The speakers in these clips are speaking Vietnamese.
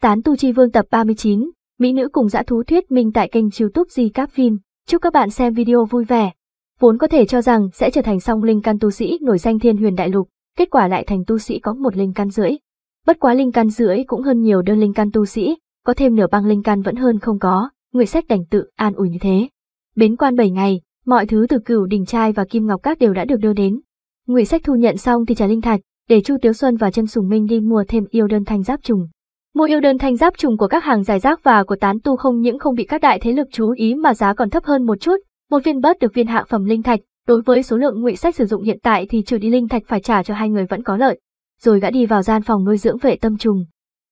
Tán Tu Chi Vương tập 39, Mỹ nữ cùng dã thú thuyết minh tại kênh YouTube Recap Phim. Chúc các bạn xem video vui vẻ. Vốn có thể cho rằng sẽ trở thành song linh căn tu sĩ nổi danh Thiên Huyền Đại Lục, kết quả lại thành tu sĩ có một linh căn rưỡi. Bất quá linh căn rưỡi cũng hơn nhiều đơn linh căn tu sĩ, có thêm nửa băng linh căn vẫn hơn không có, Ngụy Sách đành tự an ủi như thế. Bế quan 7 ngày, mọi thứ từ Cửu Đỉnh Trai và Kim Ngọc Các đều đã được đưa đến. Ngụy Sách thu nhận xong thì trả linh thạch, để Chu Tiếu Xuân và Chân Sùng Minh đi mua thêm yêu đơn thanh giáp trùng. Mua yêu đơn thanh giáp trùng của các hàng giải rác và của tán tu không những không bị các đại thế lực chú ý mà giá còn thấp hơn một chút, một viên bớt được viên hạ phẩm linh thạch, đối với số lượng Ngụy Sách sử dụng hiện tại thì trừ đi linh thạch phải trả cho hai người vẫn có lợi. Rồi gã đi vào gian phòng nuôi dưỡng Vệ Tâm Trùng.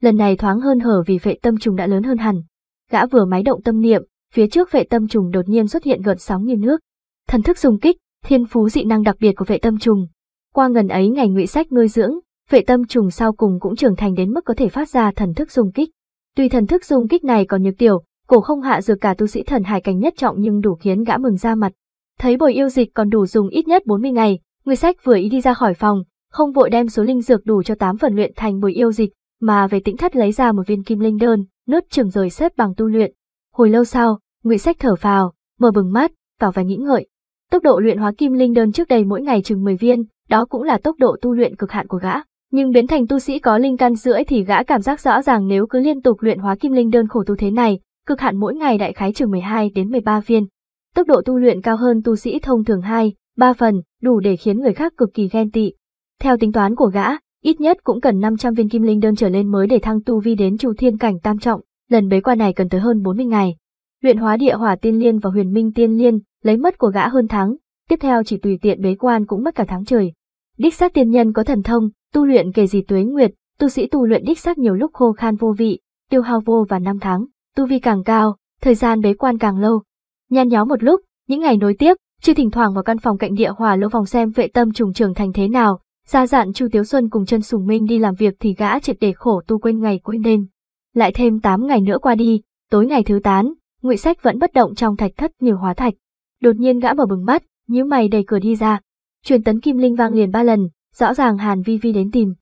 Lần này thoáng hơn hở vì Vệ Tâm Trùng đã lớn hơn hẳn. Gã vừa máy động tâm niệm, phía trước Vệ Tâm Trùng đột nhiên xuất hiện gợn sóng như nước. Thần thức xung kích, thiên phú dị năng đặc biệt của Vệ Tâm Trùng. Qua ngần ấy ngày Ngụy Sách nuôi dưỡng, Vệ Tâm Trùng sau cùng cũng trưởng thành đến mức có thể phát ra thần thức xung kích. Tuy thần thức xung kích này còn nhược tiểu, cổ không hạ dược cả tu sĩ thần hải cảnh nhất trọng nhưng đủ khiến gã mừng ra mặt. Thấy bồi yêu dịch còn đủ dùng ít nhất 40 ngày, Ngụy Sách vừa ý đi ra khỏi phòng, không vội đem số linh dược đủ cho 8 phần luyện thành bồi yêu dịch, mà về tĩnh thất lấy ra một viên kim linh đơn, nốt chừng rồi xếp bằng tu luyện. Hồi lâu sau, Ngụy Sách thở phào, mở bừng mắt, tỏ vẻ nghĩ ngợi. Tốc độ luyện hóa kim linh đơn trước đây mỗi ngày chừng 10 viên, đó cũng là tốc độ tu luyện cực hạn của gã. Nhưng biến thành tu sĩ có linh căn rưỡi thì gã cảm giác rõ ràng nếu cứ liên tục luyện hóa kim linh đơn khổ tu thế này, cực hạn mỗi ngày đại khái chừng 12 đến 13 viên. Tốc độ tu luyện cao hơn tu sĩ thông thường 2, 3 phần, đủ để khiến người khác cực kỳ ghen tị. Theo tính toán của gã, ít nhất cũng cần 500 viên kim linh đơn trở lên mới để thăng tu vi đến Chu Thiên cảnh tam trọng, lần bế quan này cần tới hơn 40 ngày. Luyện hóa Địa Hỏa Tiên Liên và Huyền Minh Tiên Liên, lấy mất của gã hơn tháng, tiếp theo chỉ tùy tiện bế quan cũng mất cả tháng trời. Đích xác tiên nhân có thần thông, tu luyện kề gì tuế nguyệt, tu sĩ tu luyện đích xác nhiều lúc khô khan vô vị, tiêu hao vô và năm tháng, tu vi càng cao, thời gian bế quan càng lâu. Nhan nhó một lúc, những ngày nối tiếp, Chư thỉnh thoảng vào căn phòng cạnh Địa Hỏa Lỗ vòng xem Vệ Tâm Trùng trưởng thành thế nào. Ra dặn Chu Tiếu Xuân cùng Chân Sùng Minh đi làm việc thì gã triệt để khổ tu quên ngày quên đêm. Lại thêm 8 ngày nữa qua đi, tối ngày thứ 8, Ngụy Sách vẫn bất động trong thạch thất như hóa thạch. Đột nhiên gã mở bừng mắt, nhíu mày đẩy cửa đi ra. Truyền tấn kim linh vang liền 3 lần, rõ ràng Hàn Vi Vi đến tìm.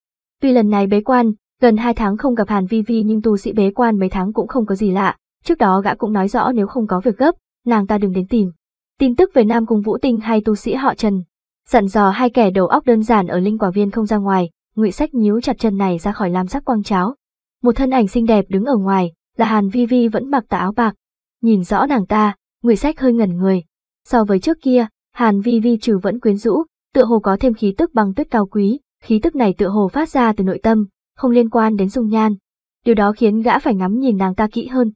Tuy lần này bế quan, gần 2 tháng không gặp Hàn Vi Vi nhưng tu sĩ bế quan mấy tháng cũng không có gì lạ. Trước đó gã cũng nói rõ nếu không có việc gấp, nàng ta đừng đến tìm. Tin tức về Nam Cung Vũ Tinh hay tu sĩ họ Trần, dặn dò hai kẻ đầu óc đơn giản ở linh quả viên không ra ngoài. Ngụy Sách nhíu chặt chân này ra khỏi lam sắc quang cháo. Một thân ảnh xinh đẹp đứng ở ngoài, là Hàn Vi Vi vẫn mặc tà áo bạc. Nhìn rõ nàng ta, Ngụy Sách hơi ngẩn người. So với trước kia, Hàn Vi Vi trừ vẫn quyến rũ, tựa hồ có thêm khí tức băng tuyết cao quý, khí tức này tựa hồ phát ra từ nội tâm, không liên quan đến dung nhan. Điều đó khiến gã phải ngắm nhìn nàng ta kỹ hơn.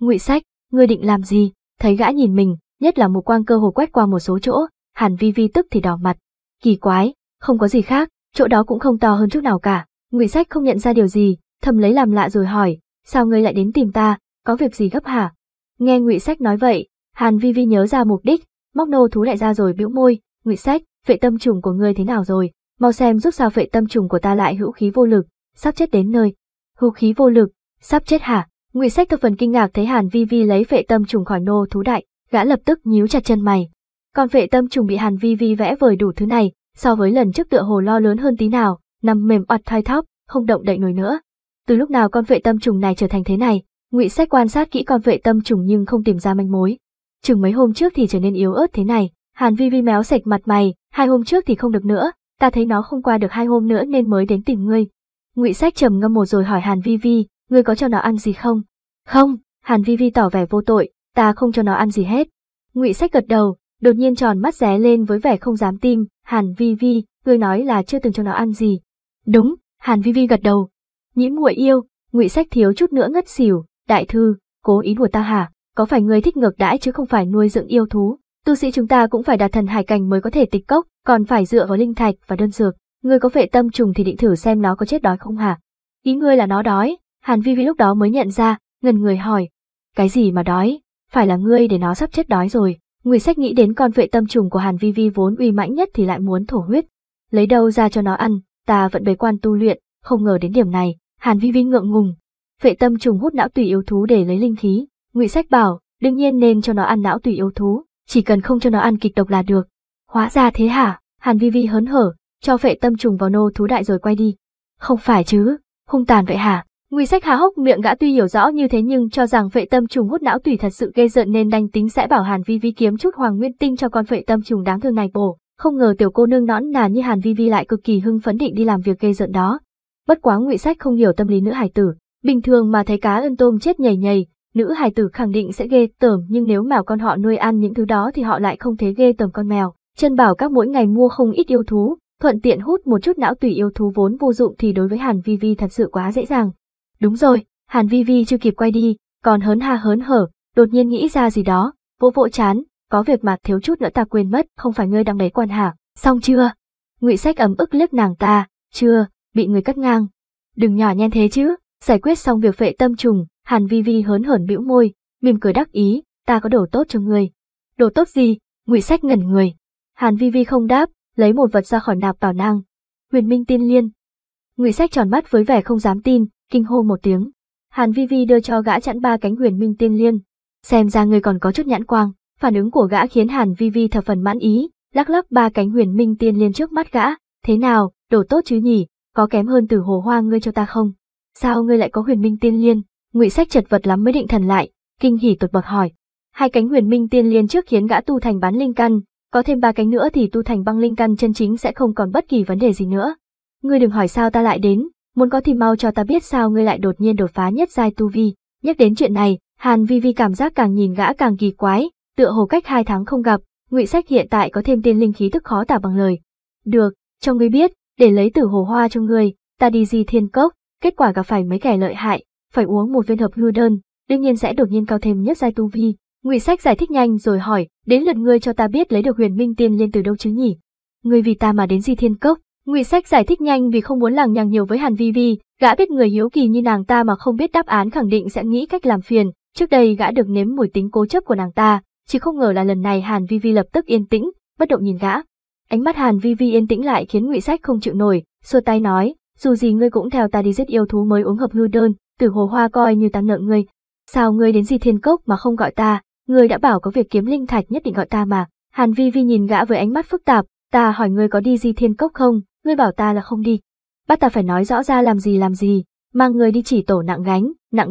"Ngụy Sách, ngươi định làm gì?" Thấy gã nhìn mình, nhất là một quang cơ hồ quét qua một số chỗ, Hàn Vi Vi tức thì đỏ mặt. Kỳ quái, không có gì khác, chỗ đó cũng không to hơn chút nào cả. Ngụy Sách không nhận ra điều gì, thầm lấy làm lạ rồi hỏi, sao ngươi lại đến tìm ta, có việc gì gấp hả? Nghe Ngụy Sách nói vậy, Hàn Vi Vi nhớ ra mục đích, móc nô thú lại ra rồi bĩu môi, Ngụy Sách, Vệ Tâm Trùng của ngươi thế nào rồi, mau xem giúp sao Vệ Tâm Trùng của ta lại hữu khí vô lực, sắp chết đến nơi. Hữu khí vô lực, sắp chết hả? Ngụy Sách thập phần kinh ngạc thấy Hàn Vi Vi lấy Vệ Tâm Trùng khỏi nô thú đại, gã lập tức nhíu chặt chân mày. Còn Vệ Tâm Trùng bị Hàn Vi Vi vẽ vời đủ thứ này, so với lần trước tựa hồ lo lớn hơn tí nào, nằm mềm oặt thoi thóp, không động đậy nổi nữa. Từ lúc nào con Vệ Tâm Trùng này trở thành thế này? Ngụy Sách quan sát kỹ con Vệ Tâm Trùng nhưng không tìm ra manh mối. Chừng mấy hôm trước thì trở nên yếu ớt thế này. Hàn Vi Vi méo sạch mặt mày, 2 hôm trước thì không được nữa, ta thấy nó không qua được 2 hôm nữa nên mới đến tìm ngươi. Ngụy Sách trầm ngâm một rồi hỏi Hàn Vi Vi, ngươi có cho nó ăn gì không? Không, Hàn Vi Vi tỏ vẻ vô tội, ta không cho nó ăn gì hết. Ngụy Sách gật đầu, đột nhiên tròn mắt ré lên với vẻ không dám tin, Hàn Vi Vi, ngươi nói là chưa từng cho nó ăn gì? Đúng, Hàn Vi Vi gật đầu. Nhĩ muội yêu, Ngụy Sách thiếu chút nữa ngất xỉu, đại thư, cố ý đùa ta hả? Có phải ngươi thích ngược đãi chứ không phải nuôi dưỡng yêu thú? Tu sĩ chúng ta cũng phải đạt thần hải cảnh mới có thể tịch cốc, còn phải dựa vào linh thạch và đơn dược. Ngươi có Vệ Tâm Trùng thì định thử xem nó có chết đói không hả? Ý ngươi là nó đói? Hàn Vi Vi lúc đó mới nhận ra, ngần người hỏi, cái gì mà đói? Phải là ngươi để nó sắp chết đói rồi. Ngụy Sách nghĩ đến con Vệ Tâm Trùng của Hàn Vi Vi vốn uy mãnh nhất thì lại muốn thổ huyết. Lấy đâu ra cho nó ăn, ta vẫn bế quan tu luyện, không ngờ đến điểm này, Hàn Vi Vi ngượng ngùng. Vệ Tâm Trùng hút não tùy yếu thú để lấy linh khí, Ngụy Sách bảo, đương nhiên nên cho nó ăn não tùy yếu thú, chỉ cần không cho nó ăn kịch độc là được. Hóa ra thế hả? Hàn Vi Vi hớn hở, cho Vệ Tâm Trùng vào nô thú đại rồi quay đi. Không phải chứ, hung tàn vậy hả? Ngụy Sách há hốc miệng, gã tuy hiểu rõ như thế nhưng cho rằng Vệ Tâm Trùng hút não tủy thật sự ghê rợn nên đành tính sẽ bảo Hàn Vi Vi kiếm chút hoàng nguyên tinh cho con Vệ Tâm Trùng đáng thương này bổ, không ngờ tiểu cô nương nõn nà như Hàn Vi Vi lại cực kỳ hưng phấn định đi làm việc ghê rợn đó. Bất quá Ngụy Sách không hiểu tâm lý nữ hài tử, bình thường mà thấy cá ơn tôm chết nhầy nhầy, nữ hài tử khẳng định sẽ ghê tởm, nhưng nếu mèo con họ nuôi ăn những thứ đó thì họ lại không thấy ghê tởm con mèo. Chân bảo các mỗi ngày mua không ít yêu thú, thuận tiện hút một chút não tùy yêu thú vốn vô dụng thì đối với Hàn Vi Vi thật sự quá dễ dàng. Đúng rồi, Hàn Vi Vi chưa kịp quay đi, còn hớn ha hớn hở, đột nhiên nghĩ ra gì đó, vỗ vỗ chán, có việc mà thiếu chút nữa ta quên mất, không phải ngươi đang bế quan hả, xong chưa? Ngụy Sách ấm ức liếc nàng ta, chưa, bị người cắt ngang. Đừng nhỏ nhen thế chứ, giải quyết xong việc Vệ Tâm Trùng, Hàn Vi Vi hớn hởn bĩu môi, mỉm cười đắc ý, ta có đồ tốt cho ngươi. Đồ tốt gì? Ngụy Sách ngẩn người. Hàn Vi Vi không đáp, lấy một vật ra khỏi nạp bảo nàng. Huyền Minh Tiên Liên. Ngụy Sách tròn mắt với vẻ không dám tin, kinh hô một tiếng. Hàn Vi Vi đưa cho gã chẵn ba cánh Huyền Minh Tiên Liên. Xem ra ngươi còn có chút nhãn quang. Phản ứng của gã khiến Hàn Vi Vi thập phần mãn ý, lắc lắc ba cánh Huyền Minh Tiên Liên trước mắt gã. Thế nào, đồ tốt chứ nhỉ? Có kém hơn Tử Hồ Hoa ngươi cho ta không? Sao ngươi lại có Huyền Minh Tiên Liên? Ngụy Sách chật vật lắm mới định thần lại, kinh hỉ tột bậc hỏi. Hai cánh Huyền Minh Tiên Liên trước khiến gã tu thành bán linh căn, có thêm ba cánh nữa thì tu thành băng linh căn chân chính sẽ không còn bất kỳ vấn đề gì nữa. Ngươi đừng hỏi sao ta lại đến, muốn có thì mau cho ta biết sao ngươi lại đột nhiên đột phá nhất giai tu vi. Nhắc đến chuyện này, Hàn Vi Vi cảm giác càng nhìn gã càng kỳ quái, tựa hồ cách 2 tháng không gặp, Ngụy Sách hiện tại có thêm tiên linh khí tức khó tả bằng lời. Được, cho ngươi biết, để lấy Tử Hồ Hoa cho ngươi, ta đi di thiên cốc, kết quả gặp phải mấy kẻ lợi hại, phải uống một viên hợp hư đơn, đương nhiên sẽ đột nhiên cao thêm nhất giai tu vi. Ngụy Sách giải thích nhanh rồi hỏi, đến lượt ngươi cho ta biết lấy được Huyền Minh Tiên Liên từ đâu chứ nhỉ? Ngươi vì ta mà đến Di Thiên Cốc. Ngụy Sách giải thích nhanh vì không muốn lằng nhằng nhiều với Hàn Vi Vi, gã biết người hiếu kỳ như nàng ta mà không biết đáp án khẳng định sẽ nghĩ cách làm phiền. Trước đây gã được nếm mùi tính cố chấp của nàng ta, chỉ không ngờ là lần này Hàn Vi Vi lập tức yên tĩnh, bất động nhìn gã. Ánh mắt Hàn Vi Vi yên tĩnh lại khiến Ngụy Sách không chịu nổi, xua tay nói, dù gì ngươi cũng theo ta đi giết yêu thú mới uống hợp hư đơn, Tử Hồ Hoa coi như ta nợ ngươi. Sao ngươi đến Di Thiên Cốc mà không gọi ta? Ngươi đã bảo có việc kiếm linh thạch nhất định gọi ta mà. Hàn Vi Vi nhìn gã với ánh mắt phức tạp, ta hỏi ngươi có đi Di Thiên Cốc không, ngươi bảo ta là không đi. Bắt ta phải nói rõ ra làm gì, mang ngươi đi chỉ tổ nặng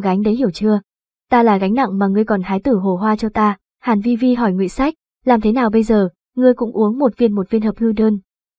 gánh đấy hiểu chưa? Ta là gánh nặng mà ngươi còn hái Tử Hồ Hoa cho ta. Hàn Vi Vi hỏi Ngụy Sách, làm thế nào bây giờ, ngươi cũng uống một viên hợp hư đơn.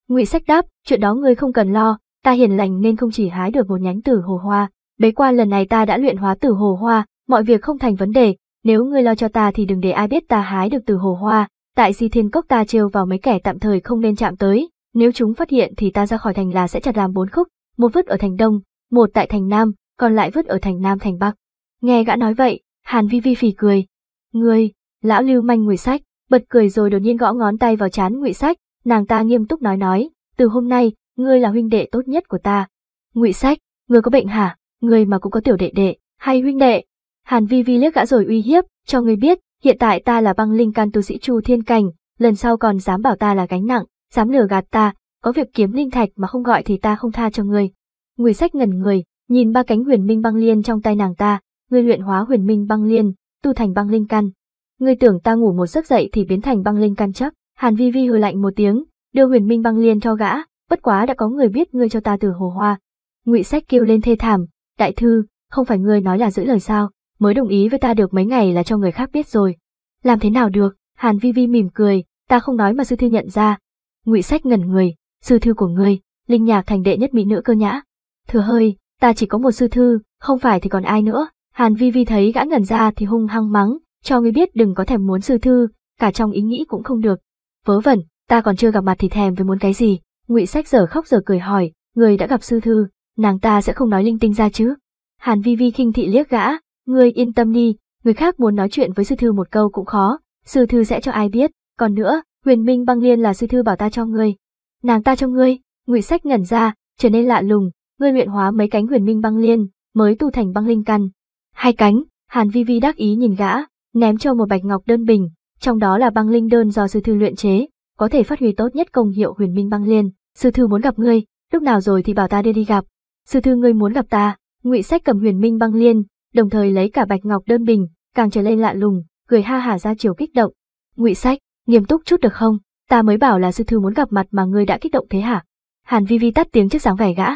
Ngụy Sách đáp, chuyện đó ngươi không cần lo, ta hiền lành nên không chỉ hái được một nhánh Tử Hồ Hoa, bấy qua lần này ta đã luyện hóa Tử Hồ Hoa, mọi việc không thành vấn đề. Nếu ngươi lo cho ta thì đừng để ai biết ta hái được Từ Hồ Hoa, tại Di Thiên Cốc ta trêu vào mấy kẻ tạm thời không nên chạm tới, nếu chúng phát hiện thì ta ra khỏi thành là sẽ chặt làm 4 khúc, một vứt ở thành Đông, một tại thành Nam, còn lại vứt ở thành Nam thành Bắc. Nghe gã nói vậy, Hàn Vi Vi phì cười. Ngươi, lão lưu manh Ngụy Sách, bật cười rồi đột nhiên gõ ngón tay vào trán Ngụy Sách, nàng ta nghiêm túc nói, từ hôm nay, ngươi là huynh đệ tốt nhất của ta. Ngụy Sách, ngươi có bệnh hả, ngươi mà cũng có tiểu đệ đệ, hay huynh đệ? Hàn Vi Vi liếc gã rồi uy hiếp, cho ngươi biết, hiện tại ta là băng linh can tu sĩ Chu Thiên Cảnh, lần sau còn dám bảo ta là gánh nặng, dám lừa gạt ta, có việc kiếm linh thạch mà không gọi thì ta không tha cho ngươi. Ngụy Sách ngẩn người, nhìn ba cánh Huyền Minh Băng Liên trong tay nàng ta, ngươi luyện hóa Huyền Minh Băng Liên, tu thành băng linh căn. Ngươi tưởng ta ngủ một giấc dậy thì biến thành băng linh căn chắc? Hàn Vi Vi hừ lạnh một tiếng, đưa Huyền Minh Băng Liên cho gã, bất quá đã có người biết ngươi cho ta Từ Hồ Hoa. Ngụy Sách kêu lên thê thảm, đại thư, không phải ngươi nói là giữ lời sao? Mới đồng ý với ta được mấy ngày là cho người khác biết rồi. Làm thế nào được? Hàn Vi Vi mỉm cười, ta không nói mà sư thư nhận ra. Ngụy Sách ngẩn người, sư thư của ngươi, Linh Nhạc Thành đệ nhất mỹ nữ Cơ Nhã. Thừa hơi, ta chỉ có một sư thư, không phải thì còn ai nữa? Hàn Vi Vi thấy gã ngẩn ra thì hung hăng mắng, cho ngươi biết đừng có thèm muốn sư thư, cả trong ý nghĩ cũng không được. Vớ vẩn, ta còn chưa gặp mặt thì thèm với muốn cái gì? Ngụy Sách giờ khóc giờ cười hỏi, ngươi đã gặp sư thư, nàng ta sẽ không nói linh tinh ra chứ? Hàn Vi Vi khinh thị liếc gã. Ngươi yên tâm đi, người khác muốn nói chuyện với sư thư một câu cũng khó, sư thư sẽ cho ai biết, còn nữa, Huyền Minh Băng Liên là sư thư bảo ta cho ngươi. Nàng ta cho ngươi? Ngụy Sách ngẩn ra, trở nên lạ lùng, ngươi luyện hóa mấy cánh Huyền Minh Băng Liên, mới tu thành băng linh căn. 2 cánh, Hàn Vi Vi đắc ý nhìn gã, ném cho một bạch ngọc đơn bình, trong đó là băng linh đơn do sư thư luyện chế, có thể phát huy tốt nhất công hiệu Huyền Minh Băng Liên, sư thư muốn gặp ngươi, lúc nào rồi thì bảo ta đưa đi gặp. Sư thư ngươi muốn gặp ta? Ngụy Sách cầm Huyền Minh Băng Liên, đồng thời lấy cả bạch ngọc đơn bình, càng trở lên lạ lùng, cười ha hả ra chiều kích động. Ngụy Sách, nghiêm túc chút được không? Ta mới bảo là sư thư muốn gặp mặt mà ngươi đã kích động thế hả? Hàn Vi Vi tắt tiếng trước dáng vẻ gã.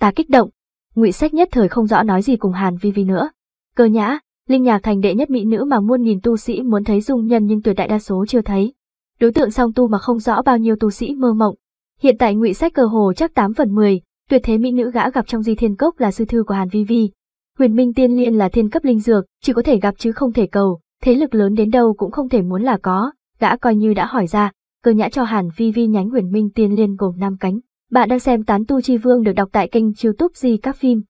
Ta kích động? Ngụy Sách nhất thời không rõ nói gì cùng Hàn Vi Vi nữa. Cơ Nhã, Linh Nhạc Thành đệ nhất mỹ nữ mà muôn nghìn tu sĩ muốn thấy dung nhân nhưng tuyệt đại đa số chưa thấy. Đối tượng song tu mà không rõ bao nhiêu tu sĩ mơ mộng. Hiện tại Ngụy Sách cơ hồ chắc 8 phần 10, tuyệt thế mỹ nữ gã gặp trong Di Thiên Cốc là sư thư của Hàn Vi Vi. Huyền Minh Tiên Liên là thiên cấp linh dược, chỉ có thể gặp chứ không thể cầu, thế lực lớn đến đâu cũng không thể muốn là có, gã coi như đã hỏi ra. Cơ Nhã cho Hàn Vi Vi nhánh Huyền Minh Tiên Liên gồm 5 cánh. Bạn đang xem Tán Tu Chi Vương được đọc tại kênh YouTube Recap Phim.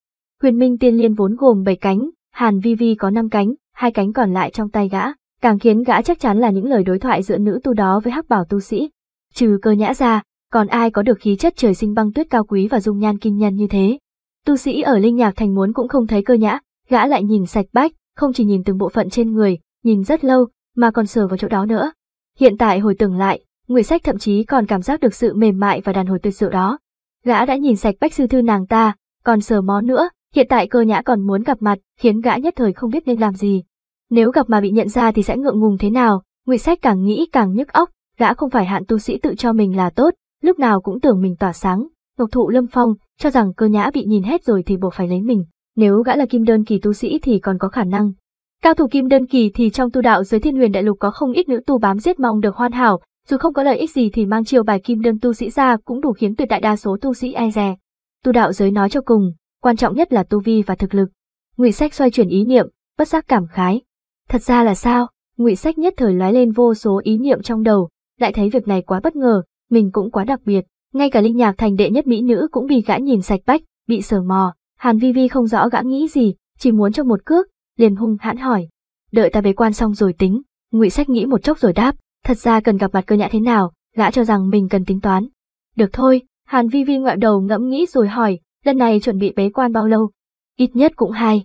Huyền Minh Tiên Liên vốn gồm 7 cánh, Hàn Vi Vi có 5 cánh, 2 cánh còn lại trong tay gã, càng khiến gã chắc chắn là những lời đối thoại giữa nữ tu đó với Hắc Bảo tu sĩ. Trừ Cơ Nhã ra, còn ai có được khí chất trời sinh băng tuyết cao quý và dung nhan kinh nhân như thế? Tu sĩ ở Linh Nhạc Thành muốn cũng không thấy Cơ Nhã, gã lại nhìn sạch bách, không chỉ nhìn từng bộ phận trên người, nhìn rất lâu, mà còn sờ vào chỗ đó nữa. Hiện tại hồi tưởng lại, Ngụy Sách thậm chí còn cảm giác được sự mềm mại và đàn hồi tuyệt diệu đó. Gã đã nhìn sạch bách sư thư nàng ta, còn sờ mó nữa, hiện tại Cơ Nhã còn muốn gặp mặt, khiến gã nhất thời không biết nên làm gì. Nếu gặp mà bị nhận ra thì sẽ ngượng ngùng thế nào? Ngụy Sách càng nghĩ càng nhức óc, gã không phải hạn tu sĩ tự cho mình là tốt, lúc nào cũng tưởng mình tỏa sáng, ngọc thụ lâm phong, cho rằng Cơ Nhã bị nhìn hết rồi thì buộc phải lấy mình. Nếu gã là kim đơn kỳ tu sĩ thì còn có khả năng. Cao thủ kim đơn kỳ thì trong tu đạo dưới Thiên Huyền Đại Lục có không ít nữ tu bám giết mong được hoàn hảo. Dù không có lợi ích gì thì mang chiêu bài kim đơn tu sĩ ra cũng đủ khiến tuyệt đại đa số tu sĩ e dè. Tu đạo giới nói cho cùng, quan trọng nhất là tu vi và thực lực. Ngụy Sách xoay chuyển ý niệm, bất giác cảm khái. Thật ra là sao? Ngụy Sách nhất thời lóe lên vô số ý niệm trong đầu, lại thấy việc này quá bất ngờ, mình cũng quá đặc biệt. Ngay cả Linh Nhạc Thành đệ nhất mỹ nữ cũng bị gã nhìn sạch bách, bị sờ mò. Hàn Vi Vi không rõ gã nghĩ gì, chỉ muốn cho một cước, liền hung hãn hỏi. Đợi ta bế quan xong rồi tính. Ngụy Sách nghĩ một chốc rồi đáp. Thật ra cần gặp mặt Cơ Nhã thế nào, gã cho rằng mình cần tính toán. Được thôi, Hàn Vi Vi ngoẹo đầu ngẫm nghĩ rồi hỏi, lần này chuẩn bị bế quan bao lâu? Ít nhất cũng 2-3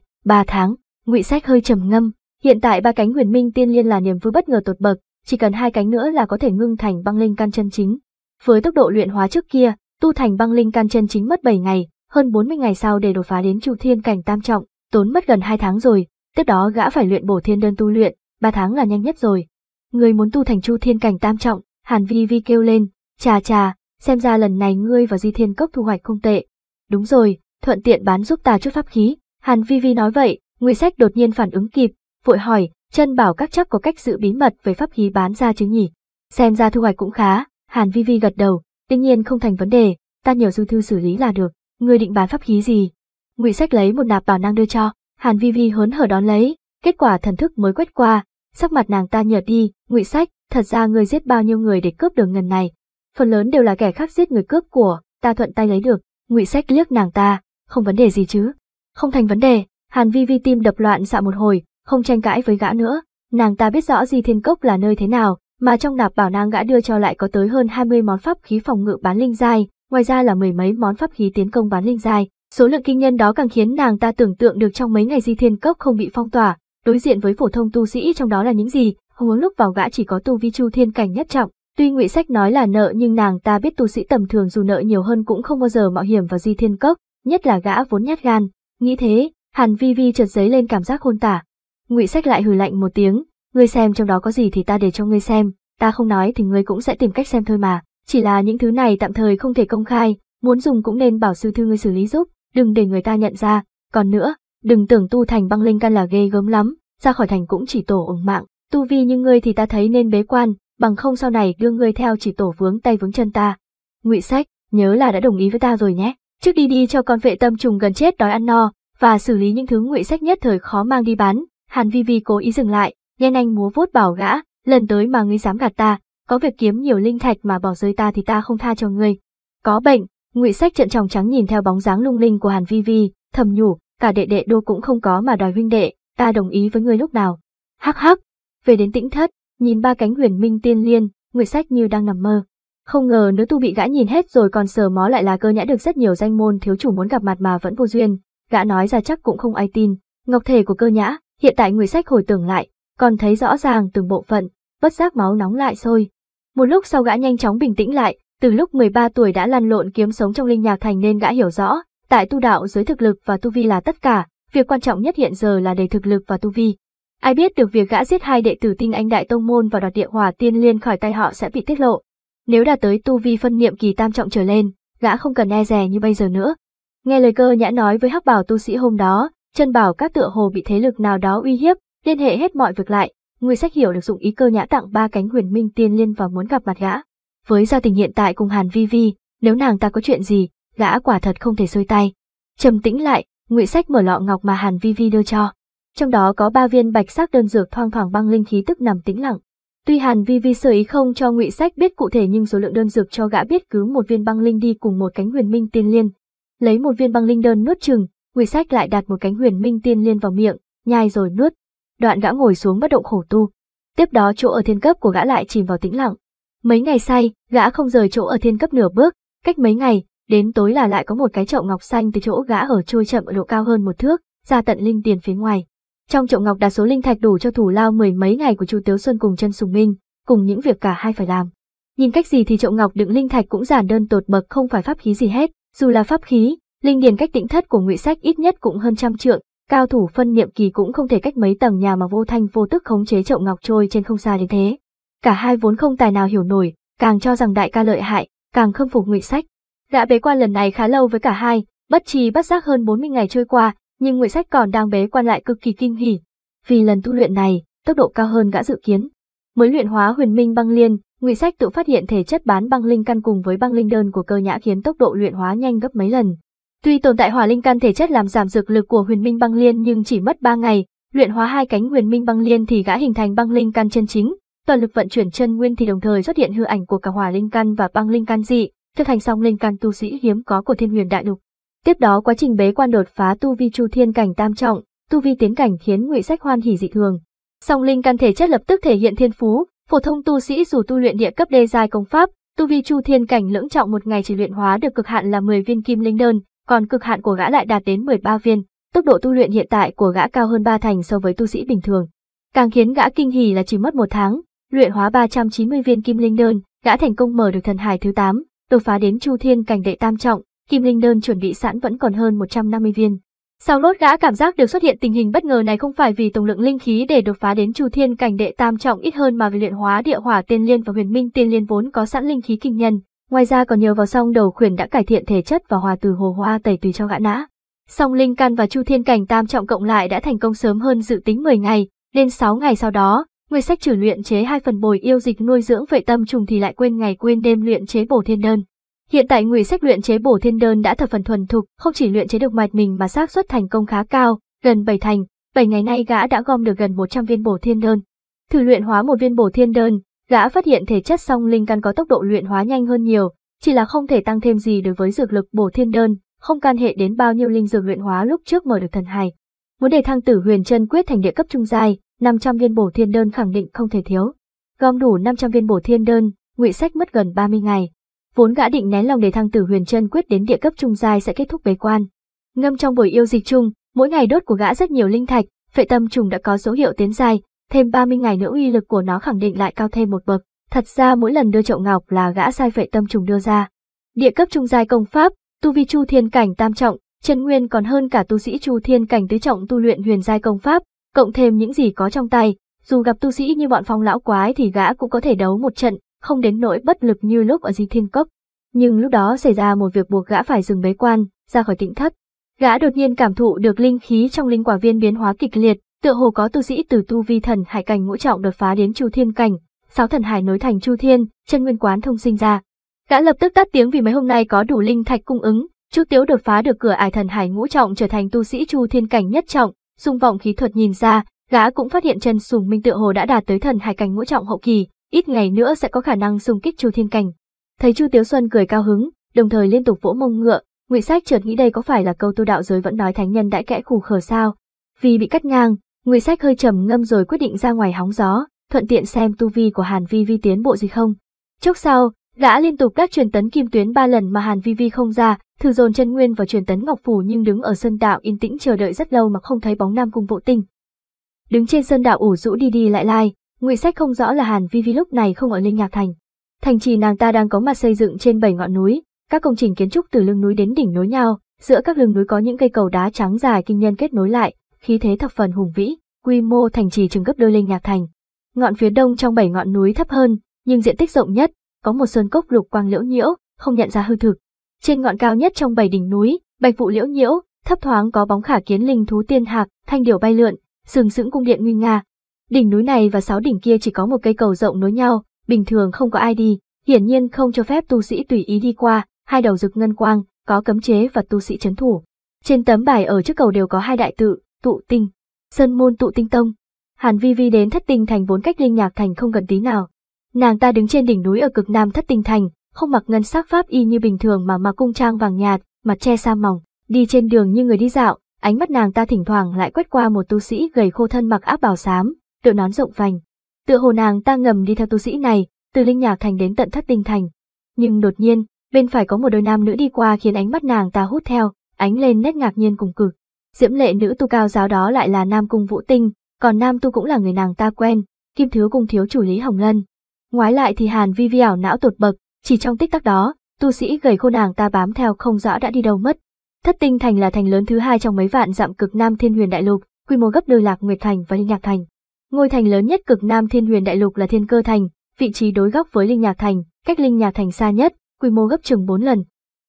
tháng. Ngụy Sách hơi trầm ngâm, hiện tại 3 cánh Huyền Minh Tiên Liên là niềm vui bất ngờ tột bậc, chỉ cần 2 cánh nữa là có thể ngưng thành băng linh căn chân chính. Với tốc độ luyện hóa trước kia, tu thành băng linh căn chân chính mất 7 ngày, hơn 40 ngày sau để đột phá đến Chu Thiên cảnh tam trọng, tốn mất gần 2 tháng rồi, tiếp đó gã phải luyện Bổ Thiên Đơn tu luyện, 3 tháng là nhanh nhất rồi. Ngươi muốn tu thành Chu Thiên cảnh tam trọng? Hàn Vi Vi kêu lên. Chà chà, xem ra lần này ngươi vào Di Thiên Cốc thu hoạch không tệ. Đúng rồi, thuận tiện bán giúp ta chút pháp khí. Hàn Vi Vi nói vậy, Ngụy Sách đột nhiên phản ứng kịp, vội hỏi, Chân Bảo các chắc có cách giữ bí mật về pháp khí bán ra chứ nhỉ? Xem ra thu hoạch cũng khá. Hàn Vi Vi gật đầu, đương nhiên không thành vấn đề, ta nhiều dư thư xử lý là được. Ngươi định bán pháp khí gì? Ngụy Sách lấy một nạp bảo năng đưa cho, Hàn Vi Vi hớn hở đón lấy, kết quả thần thức mới quét qua, sắc mặt nàng ta nhợt đi. Ngụy Sách, thật ra ngươi giết bao nhiêu người để cướp đường ngân này? Phần lớn đều là kẻ khác giết người cướp của, ta thuận tay lấy được. Ngụy Sách liếc nàng ta, không vấn đề gì chứ? Không thành vấn đề. Hàn Vi Vi tim đập loạn xạ một hồi, không tranh cãi với gã nữa. Nàng ta biết rõ Di Thiên Cốc là nơi thế nào, mà trong nạp bảo nàng gã đưa cho lại có tới hơn 20 món pháp khí phòng ngự bán linh giai, ngoài ra là 10 mấy món pháp khí tiến công bán linh giai. Số lượng kinh nhân đó càng khiến nàng ta tưởng tượng được trong mấy ngày Di Thiên Cốc không bị phong tỏa, đối diện với phổ thông tu sĩ trong đó là những gì. Huống lúc vào gã chỉ có tu vi Chu Thiên cảnh nhất trọng, tuy Ngụy Sách nói là nợ nhưng nàng ta biết tu sĩ tầm thường dù nợ nhiều hơn cũng không bao giờ mạo hiểm vào Di Thiên Cốc, nhất là gã vốn nhát gan. Nghĩ thế, Hàn Vi Vi chợt dấy lên cảm giác khôn tả. Ngụy Sách lại hừ lạnh một tiếng, ngươi xem trong đó có gì thì ta để cho ngươi xem, ta không nói thì ngươi cũng sẽ tìm cách xem thôi mà, chỉ là những thứ này tạm thời không thể công khai, muốn dùng cũng nên bảo sư thư ngươi xử lý giúp, đừng để người ta nhận ra. Còn nữa, đừng tưởng tu thành băng linh căn là ghê gớm lắm, ra khỏi thành cũng chỉ tổ ủng mạng. Tu vi như ngươi thì ta thấy nên bế quan, bằng không sau này đưa ngươi theo chỉ tổ vướng tay vướng chân ta. Ngụy Sách, nhớ là đã đồng ý với ta rồi nhé. Trước đi cho con vệ tâm trùng gần chết đói ăn no, và xử lý những thứ Ngụy Sách nhất thời khó mang đi bán. Hàn Vi Vi cố ý dừng lại, nhen anh múa vuốt bảo gã, lần tới mà ngươi dám gạt ta, có việc kiếm nhiều linh thạch mà bỏ rơi ta thì ta không tha cho ngươi. Có bệnh. Ngụy Sách trợn tròng trắng nhìn theo bóng dáng lung linh của Hàn Vi Vi, thầm nhủ, cả đệ đệ đô cũng không có mà đòi huynh đệ, ta đồng ý với ngươi lúc nào? Hắc hắc. Về đến tĩnh thất, nhìn 3 cánh Huyền Minh Tiên Liên, Ngụy Sách như đang nằm mơ. Không ngờ nữ tu bị gã nhìn hết rồi còn sờ mó lại là Cơ Nhã, được rất nhiều danh môn thiếu chủ muốn gặp mặt mà vẫn vô duyên. Gã nói ra chắc cũng không ai tin. Ngọc thể của Cơ Nhã, hiện tại Ngụy Sách hồi tưởng lại, còn thấy rõ ràng từng bộ phận, bất giác máu nóng lại sôi. Một lúc sau gã nhanh chóng bình tĩnh lại, từ lúc 13 tuổi đã lăn lộn kiếm sống trong Linh Nhạc Thành nên gã hiểu rõ, tại tu đạo giới thực lực và tu vi là tất cả, việc quan trọng nhất hiện giờ là để thực lực và tu vi. Ai biết được việc gã giết 2 đệ tử tinh anh đại tông môn và đoạt Địa Hỏa Tiên Liên khỏi tay họ sẽ bị tiết lộ. Nếu đã tới tu vi phân niệm kỳ tam trọng trở lên, gã không cần e dè như bây giờ nữa. Nghe lời Cơ Nhã nói với hắc bảo tu sĩ hôm đó, Chân Bảo Các tựa hồ bị thế lực nào đó uy hiếp, liên hệ hết mọi việc lại. Ngụy Sách hiểu được dụng ý Cơ Nhã tặng 3 cánh Huyền Minh Tiên Liên và muốn gặp mặt gã. Với gia tình hiện tại cùng Hàn Vi Vi, nếu nàng ta có chuyện gì, gã quả thật không thể xuôi tay. Trầm tĩnh lại, Ngụy Sách mở lọ ngọc mà Hàn Vi Vi đưa cho. Trong đó có 3 viên bạch sắc đơn dược thoang thoảng băng linh khí tức nằm tĩnh lặng. Tuy Hàn Vi Vi sơ ý không cho Ngụy Sách biết cụ thể nhưng số lượng đơn dược cho gã biết cứ 1 viên băng linh đi cùng 1 cánh Huyền Minh Tiên Liên. Lấy 1 viên băng linh đơn nuốt chừng, Ngụy Sách lại đặt 1 cánh Huyền Minh Tiên Liên vào miệng, nhai rồi nuốt. Đoạn gã ngồi xuống bất động khổ tu. Tiếp đó chỗ ở thiên cấp của gã lại chìm vào tĩnh lặng. Mấy ngày say, gã không rời chỗ ở thiên cấp nửa bước, cách mấy ngày, đến tối là lại có 1 cái chậu ngọc xanh từ chỗ gã ở trôi chậm ở độ cao hơn 1 thước, ra tận linh tiền phía ngoài. Trong chậu ngọc đặt số linh thạch đủ cho thủ lao 10 mấy ngày của Chu Tiếu Xuân cùng Chân Sùng Minh, cùng những việc cả hai phải làm. Nhìn cách gì thì chậu ngọc đựng linh thạch cũng giản đơn tột bậc, không phải pháp khí gì hết, dù là pháp khí, linh điền cách tĩnh thất của Ngụy Sách ít nhất cũng hơn 100 trượng, cao thủ phân niệm kỳ cũng không thể cách mấy tầng nhà mà vô thanh vô tức khống chế chậu ngọc trôi trên không xa đến thế. Cả hai vốn không tài nào hiểu nổi, càng cho rằng đại ca lợi hại, càng khâm phục Ngụy Sách. Gã bế quan lần này khá lâu với cả hai, bất tri bất giác hơn 40 ngày trôi qua, nhưng Ngụy Sách còn đang bế quan lại cực kỳ kinh hỉ. Vì lần tu luyện này, tốc độ cao hơn gã dự kiến. Mới luyện hóa Huyền Minh Băng Liên, Ngụy Sách tự phát hiện thể chất bán băng linh căn cùng với băng linh đơn của Cơ Nhã khiến tốc độ luyện hóa nhanh gấp mấy lần. Tuy tồn tại hỏa linh căn thể chất làm giảm dược lực của Huyền Minh Băng Liên nhưng chỉ mất 3 ngày, luyện hóa 2 cánh Huyền Minh Băng Liên thì gã hình thành băng linh căn chân chính. Toàn lực vận chuyển chân nguyên thì đồng thời xuất hiện hư ảnh của cả hỏa linh căn và băng linh căn dị, trở thành song linh căn tu sĩ hiếm có của Thiên Huyền Đại Lục. Tiếp đó quá trình bế quan đột phá tu vi Chu Thiên cảnh tam trọng, tu vi tiến cảnh khiến Ngụy Sách hoan hỉ dị thường. Song linh căn thể chất lập tức thể hiện thiên phú, phổ thông tu sĩ dù tu luyện địa cấp đê giai công pháp, tu vi Chu Thiên cảnh lưỡng trọng 1 ngày chỉ luyện hóa được cực hạn là 10 viên Kim Linh Đơn, còn cực hạn của gã lại đạt đến 13 viên, tốc độ tu luyện hiện tại của gã cao hơn 3 thành so với tu sĩ bình thường. Càng khiến gã kinh hỉ là chỉ mất 1 tháng, luyện hóa 390 viên Kim Linh Đơn, gã thành công mở được thần hải thứ 8, đột phá đến Chu Thiên cảnh đệ tam trọng. Kim Linh Đơn chuẩn bị sẵn vẫn còn hơn 150 viên. Sau lốt gã cảm giác được xuất hiện tình hình bất ngờ này không phải vì tổng lượng linh khí để đột phá đến Chu Thiên cảnh đệ tam trọng ít hơn mà vì luyện hóa Địa Hỏa Tiên Liên và Huyền Minh Tiên Liên vốn có sẵn linh khí kinh nhân, ngoài ra còn nhờ vào song đầu khuyển đã cải thiện thể chất và hòa từ hồ hoa tẩy tùy cho gã nã. Song linh căn và Chu Thiên cảnh tam trọng cộng lại đã thành công sớm hơn dự tính 10 ngày, đến 6 ngày sau đó, Ngụy Sách trừ luyện chế 2 phần bồi yêu dịch nuôi dưỡng Vệ Tâm Trùng thì lại quên ngày quên đêm luyện chế Bổ Thiên Đơn. Hiện tại Ngụy Sách luyện chế Bổ Thiên Đơn đã thập phần thuần thục, không chỉ luyện chế được mạch mình mà xác suất thành công khá cao, gần 7 thành, 7 ngày nay gã đã gom được gần 100 viên Bổ Thiên Đơn. Thử luyện hóa 1 viên Bổ Thiên Đơn, gã phát hiện thể chất song linh căn có tốc độ luyện hóa nhanh hơn nhiều, chỉ là không thể tăng thêm gì đối với dược lực Bổ Thiên Đơn, không can hệ đến bao nhiêu linh dược luyện hóa lúc trước mở được thần hải. Muốn để thăng Tử Huyền Chân Quyết thành địa cấp trung giai, 500 viên Bổ Thiên Đơn khẳng định không thể thiếu. Gom đủ 500 viên Bổ Thiên Đơn, Ngụy Sách mất gần 30 ngày. Vốn gã định nén lòng để thăng Tử Huyền Chân Quyết đến địa cấp trung giai sẽ kết thúc bế quan. Ngâm trong buổi yêu dịch chung, mỗi ngày đốt của gã rất nhiều linh thạch, Vệ Tâm Trùng đã có dấu hiệu tiến giai, thêm 30 ngày nữa uy lực của nó khẳng định lại cao thêm 1 bậc. Thật ra mỗi lần đưa chậu ngọc là gã sai Vệ Tâm Trùng đưa ra. Địa cấp trung giai công pháp, tu vi Chu Thiên cảnh tam trọng, chân nguyên còn hơn cả tu sĩ Chu Thiên cảnh tứ trọng tu luyện huyền giai công pháp, cộng thêm những gì có trong tay, dù gặp tu sĩ như bọn Phong lão quái thì gã cũng có thể đấu một trận, không đến nỗi bất lực như lúc ở Di Thiên Cốc. Nhưng lúc đó xảy ra một việc buộc gã phải dừng bế quan, ra khỏi tĩnh thất. Gã đột nhiên cảm thụ được linh khí trong linh quả viên biến hóa kịch liệt, tựa hồ có tu sĩ từ tu vi thần hải cảnh ngũ trọng đột phá đến Chu Thiên cảnh, 6 thần hải nối thành Chu Thiên, chân nguyên quán thông sinh ra. Gã lập tức tắt tiếng vì mấy hôm nay có đủ linh thạch cung ứng, trước tiếu đột phá được cửa ải thần hải ngũ trọng trở thành tu sĩ Chu Thiên cảnh nhất trọng, dùng vọng khí thuật nhìn ra, gã cũng phát hiện Chân Sùng Minh tựa hồ đã đạt tới thần hải cảnh ngũ trọng hậu kỳ, ít ngày nữa sẽ có khả năng xung kích Chu Thiên cảnh. Thấy Chu Tiếu Xuân cười cao hứng, đồng thời liên tục vỗ mông ngựa, Ngụy Sách chợt nghĩ đây có phải là câu tu đạo giới vẫn nói thánh nhân đãi kẽ khủ khờ sao? Vì bị cắt ngang, Ngụy Sách hơi trầm ngâm rồi quyết định ra ngoài hóng gió, thuận tiện xem tu vi của Hàn Vi Vi tiến bộ gì không. Chốc sau, gã liên tục đắc truyền tấn kim tuyến 3 lần mà Hàn Vi Vi không ra, thử dồn chân nguyên vào truyền tấn ngọc phủ nhưng đứng ở sơn đạo yên tĩnh chờ đợi rất lâu mà không thấy bóng Nam Cung Vũ Tinh. Đứng trên sơn đạo ủ rũ đi đi lại lại, Ngụy Sách không rõ là Hàn Vi Vi lúc này không ở Linh Nhạc Thành. Thành trì nàng ta đang có mặt xây dựng trên 7 ngọn núi, các công trình kiến trúc từ lưng núi đến đỉnh nối nhau, giữa các lưng núi có những cây cầu đá trắng dài kinh nhân kết nối lại, khí thế thập phần hùng vĩ, quy mô thành trì chừng gấp đôi Linh Nhạc Thành. Ngọn phía đông trong 7 ngọn núi thấp hơn, nhưng diện tích rộng nhất, có một sơn cốc lục quang liễu nhiễu, không nhận ra hư thực. Trên ngọn cao nhất trong 7 đỉnh núi, Bạch vụ liễu nhiễu, thấp thoáng có bóng khả kiến linh thú tiên hạc, thanh điểu bay lượn, sừng sững cung điện nguy nga. Đỉnh núi này và 6 đỉnh kia chỉ có một cây cầu rộng nối nhau, bình thường không có ai đi, hiển nhiên không cho phép tu sĩ tùy ý đi qua. Hai đầu rực ngân quang, có cấm chế và tu sĩ trấn thủ. Trên tấm bài ở trước cầu đều có hai đại tự, Tụ Tinh, Sơn môn Tụ Tinh Tông. Hàn Vi Vi đến Thất Tinh Thành vốn cách Linh Nhạc Thành không gần tí nào. Nàng ta đứng trên đỉnh núi ở cực nam Thất Tinh Thành, không mặc ngân sắc pháp y như bình thường mà mặc cung trang vàng nhạt, mặt che sa mỏng, đi trên đường như người đi dạo. Ánh mắt nàng ta thỉnh thoảng lại quét qua một tu sĩ gầy khô thân mặc áp bào xám, đội nón rộng vành. Tựa hồ nàng ta ngầm đi theo tu sĩ này từ Linh Nhạc Thành đến tận Thất Tinh Thành. Nhưng đột nhiên bên phải có một đôi nam nữ đi qua khiến ánh mắt nàng ta hút theo, ánh lên nét ngạc nhiên cùng cực. Diễm lệ nữ tu cao giáo đó lại là Nam Cung Vũ Tinh, còn nam tu cũng là người nàng ta quen, Kim Thiếu Cung thiếu chủ Lý Hồng Lân. Ngoái lại thì Hàn Vi Vi ảo não tột bậc, chỉ trong tích tắc đó, tu sĩ gầy khô nàng ta bám theo không rõ đã đi đâu mất. Thất Tinh Thành là thành lớn thứ hai trong mấy vạn dặm cực nam Thiên Huyền Đại Lục, quy mô gấp đôi Lạc Nguyệt Thành và Linh Nhạc Thành. Ngôi thành lớn nhất cực nam Thiên Huyền Đại Lục là Thiên Cơ Thành, vị trí đối góc với Linh Nhạc Thành, cách Linh Nhạc Thành xa nhất, quy mô gấp chừng 4 lần.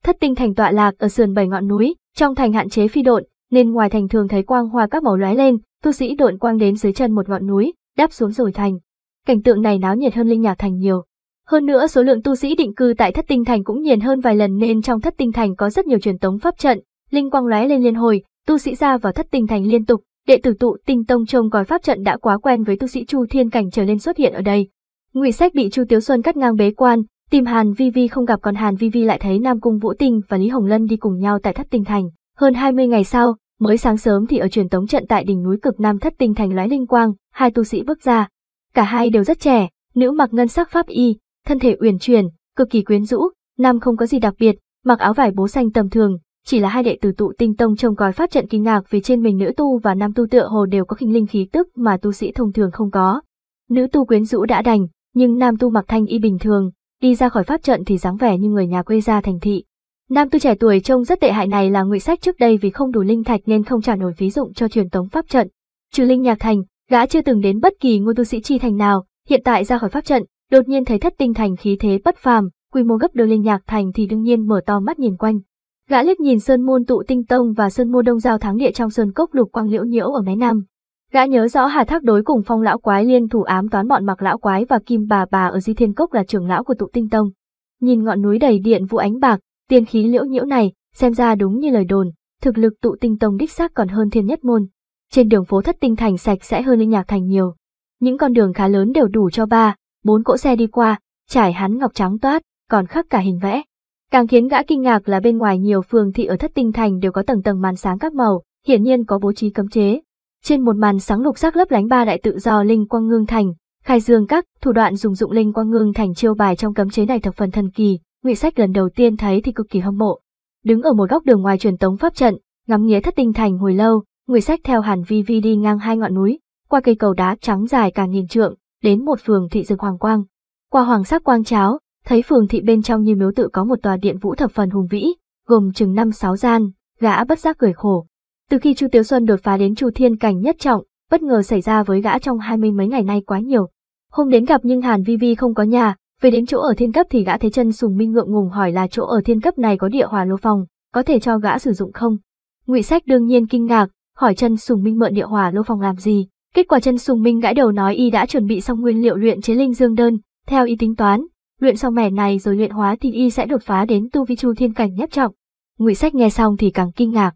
Thất Tinh Thành tọa lạc ở sườn 7 ngọn núi, trong thành hạn chế phi độn, nên ngoài thành thường thấy quang hoa các màu lóe lên, tu sĩ độn quang đến dưới chân một ngọn núi, đáp xuống rồi thành. Cảnh tượng này náo nhiệt hơn Linh Nhạc Thành nhiều. Hơn nữa số lượng tu sĩ định cư tại Thất Tinh Thành cũng nhiều hơn vài lần nên trong Thất Tinh Thành có rất nhiều truyền tống pháp trận, linh quang lóe lên liên hồi, tu sĩ ra vào Thất Tinh Thành liên tục. Đệ tử Tụ Tinh Tông trông coi pháp trận đã quá quen với tu sĩ Chu Thiên Cảnh trở lên xuất hiện ở đây. Ngụy Sách bị Chu Tiếu Xuân cắt ngang bế quan, tìm Hàn Vi Vi không gặp, còn Hàn Vi Vi lại thấy Nam Cung Vũ Tinh và Lý Hồng Lân đi cùng nhau tại Thất Tinh Thành. Hơn 20 ngày sau, mới sáng sớm thì ở truyền tống trận tại đỉnh núi cực nam Thất Tinh Thành lóe linh quang, hai tu sĩ bước ra. Cả hai đều rất trẻ, nữ mặc ngân sắc pháp y, thân thể uyển chuyển, cực kỳ quyến rũ, nam không có gì đặc biệt, mặc áo vải bố xanh tầm thường, chỉ là hai đệ tử Tụ Tinh Tông trông coi pháp trận kinh ngạc vì trên mình nữ tu và nam tu tựa hồ đều có khinh linh khí tức mà tu sĩ thông thường không có. Nữ tu quyến rũ đã đành, nhưng nam tu mặc thanh y bình thường, đi ra khỏi pháp trận thì dáng vẻ như người nhà quê ra thành thị. Nam tu trẻ tuổi trông rất tệ hại này là Ngụy Sách, trước đây vì không đủ linh thạch nên không trả nổi phí dụng cho truyền tống pháp trận. Trừ Linh Nhạc Thành, gã chưa từng đến bất kỳ ngôi tu sĩ chi thành nào. Hiện tại ra khỏi pháp trận, đột nhiên thấy Thất Tinh Thành khí thế bất phàm, quy mô gấp đôi Linh Nhạc Thành thì đương nhiên mở to mắt nhìn quanh. Gã liếc nhìn sơn môn Tụ Tinh Tông và sơn môn Đông Giao Thắng Địa trong sơn cốc lục quang liễu nhiễu ở mé nam. Gã nhớ rõ Hà Thác đối cùng Phong lão quái liên thủ ám toán bọn Mặc lão quái và Kim Bà Bà ở Di Thiên Cốc là trưởng lão của Tụ Tinh Tông. Nhìn ngọn núi đầy điện vũ ánh bạc, tiên khí liễu nhiễu này, xem ra đúng như lời đồn, thực lực Tụ Tinh Tông đích xác còn hơn Thiên Nhất Môn. Trên đường phố Thất Tinh Thành sạch sẽ hơn Linh Nhạc Thành nhiều. Những con đường khá lớn đều đủ cho 3-4 cỗ xe đi qua, trải hắn ngọc trắng toát, còn khắc cả hình vẽ. Càng khiến gã kinh ngạc là bên ngoài nhiều phường thị ở Thất Tinh Thành đều có tầng tầng màn sáng các màu, hiển nhiên có bố trí cấm chế. Trên một màn sáng lục sắc lấp lánh ba đại tự do linh quang ngưng thành, khai dương các, thủ đoạn dùng dụng linh quang ngưng thành chiêu bài trong cấm chế này thập phần thần kỳ, Ngụy Sách lần đầu tiên thấy thì cực kỳ hâm mộ. Đứng ở một góc đường ngoài truyền tống pháp trận, ngắm nghía Thất Tinh Thành hồi lâu, Ngụy Sách theo Hàn Vi Vi đi ngang hai ngọn núi, qua cây cầu đá trắng dài cả nghìn trượng, đến một phường thị rực hoàng quang. Qua hoàng sắc quang cháo, thấy phường thị bên trong như miếu tự có một tòa điện vũ thập phần hùng vĩ, gồm chừng 5-6 gian, gã bất giác cười khổ. Từ khi Chu Tiếu Xuân đột phá đến Chu Thiên Cảnh nhất trọng, bất ngờ xảy ra với gã trong 20 mấy ngày nay quá nhiều. Hôm đến gặp nhưng Hàn Vi Vi không có nhà, về đến chỗ ở thiên cấp thì gã thấy Chân Sùng Minh ngượng ngùng hỏi là chỗ ở thiên cấp này có địa hỏa lô phòng, có thể cho gã sử dụng không? Ngụy Sách đương nhiên kinh ngạc, hỏi Chân Sùng Minh mượn địa hỏa lô phòng làm gì? Kết quả Chân Sùng Minh gãi đầu nói y đã chuẩn bị xong nguyên liệu luyện chế Linh Dương Đơn, theo y tính toán, luyện xong mẻ này rồi luyện hóa thì y sẽ đột phá đến tu vi Chu Thiên Cảnh nhất trọng. Ngụy Sách nghe xong thì càng kinh ngạc.